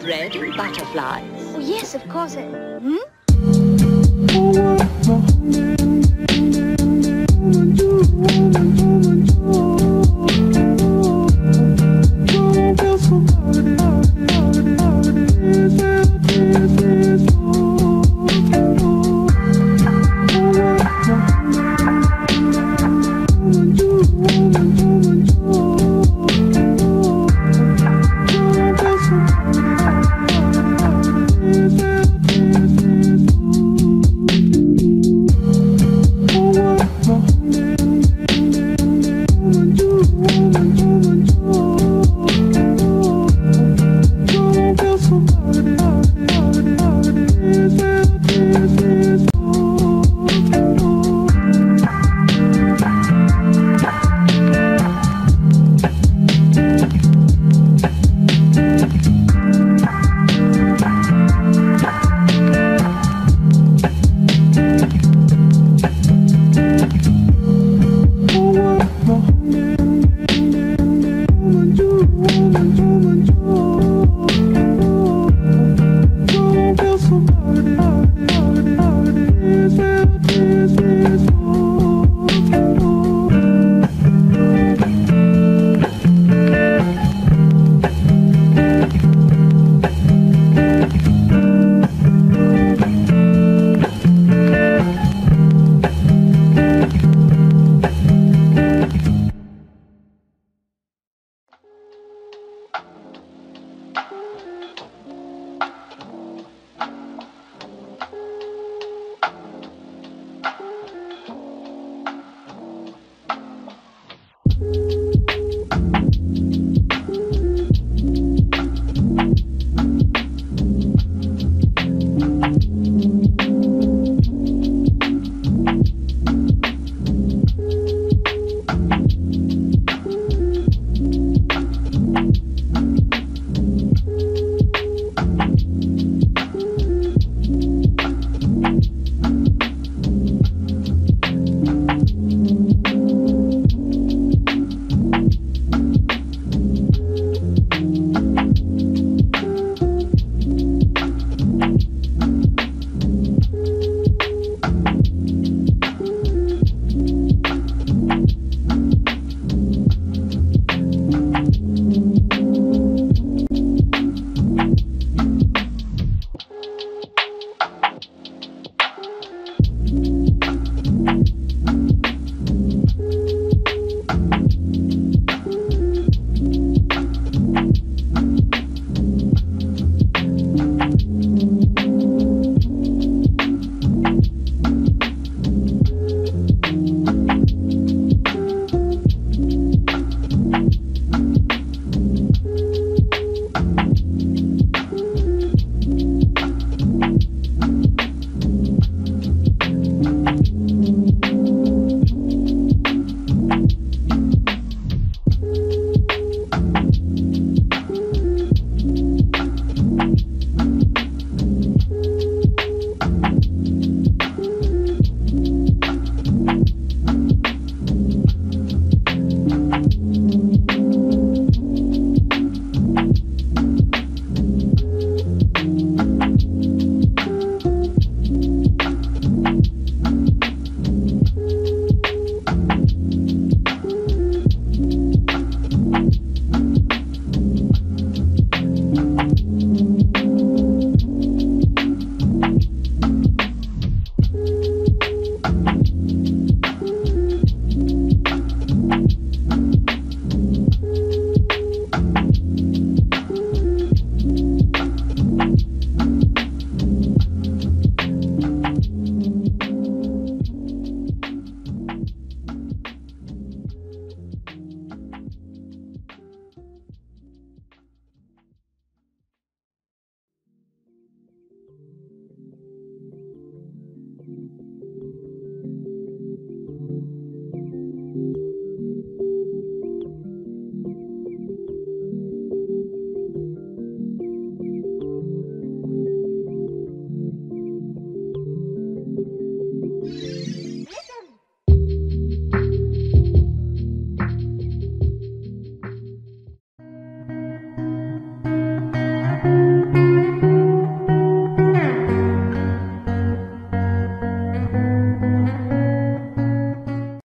Bread and butterflies. Oh, yes, of course.